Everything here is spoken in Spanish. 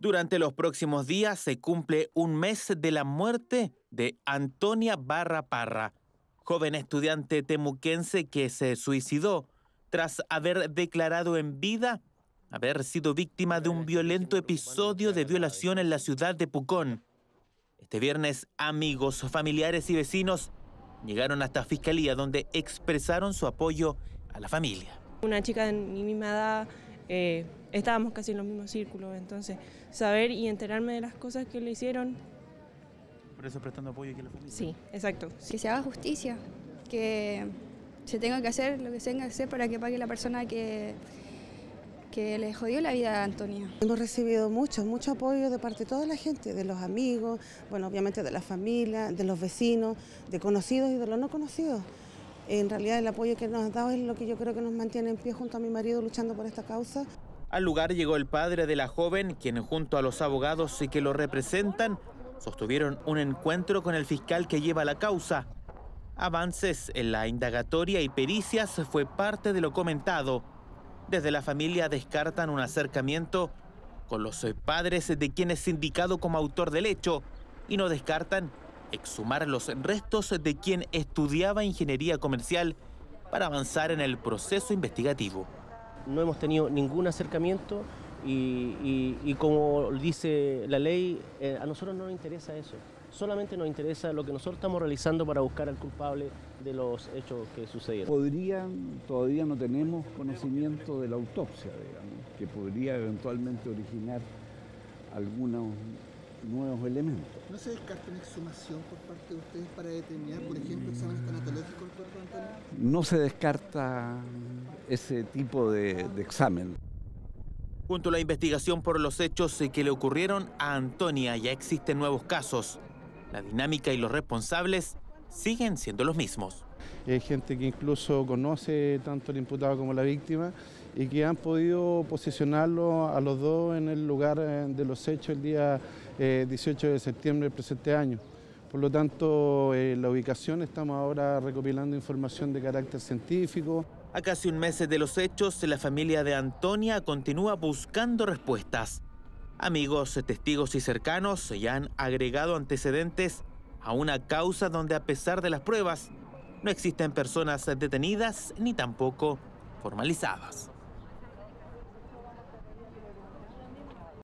Durante los próximos días se cumple un mes de la muerte de Antonia Barra Parra, joven estudiante temuquense que se suicidó tras haber declarado en vida haber sido víctima de un violento episodio de violación en la ciudad de Pucón. Este viernes, amigos, familiares y vecinos llegaron hasta Fiscalía, donde expresaron su apoyo a la familia. Una chica de mi misma edad, estábamos casi en los mismos círculos, entonces saber y enterarme de las cosas que le hicieron. Por eso prestando apoyo aquí a la familia. Sí, exacto. Que se haga justicia, que se tenga que hacer lo que se tenga que hacer para que pague la persona que le jodió la vida a Antonia. Hemos recibido mucho apoyo de parte de toda la gente, de los amigos, bueno, obviamente de la familia, de los vecinos, de conocidos y de los no conocidos. En realidad el apoyo que nos ha dado es lo que yo creo que nos mantiene en pie junto a mi marido luchando por esta causa. Al lugar llegó el padre de la joven, quien junto a los abogados que lo representan sostuvieron un encuentro con el fiscal que lleva la causa. Avances en la indagatoria y pericias fue parte de lo comentado. Desde la familia descartan un acercamiento con los padres de quien es indicado como autor del hecho y no descartan exhumar los restos de quien estudiaba ingeniería comercial para avanzar en el proceso investigativo. No hemos tenido ningún acercamiento y como dice la ley, a nosotros no nos interesa eso. Solamente nos interesa lo que nosotros estamos realizando para buscar al culpable de los hechos que sucedieron. Todavía no tenemos conocimiento de la autopsia, digamos, que podría eventualmente originar algunos nuevos elementos. ¿No se descarta una exhumación por parte de ustedes para determinar, por ejemplo, exámenes tanatológicos del cuerpo de Antonia? No se descarta ese tipo de examen. Junto a la investigación por los hechos que le ocurrieron a Antonia, ya existen nuevos casos. La dinámica y los responsables siguen siendo los mismos. Hay gente que incluso conoce tanto el imputado como la víctima y que han podido posicionarlo a los dos en el lugar de los hechos el día 18 de septiembre del presente año. Por lo tanto, la ubicación, estamos ahora recopilando información de carácter científico. A casi un mes de los hechos, la familia de Antonia continúa buscando respuestas. Amigos, testigos y cercanos ya han agregado antecedentes a una causa donde, a pesar de las pruebas, no existen personas detenidas ni tampoco formalizadas.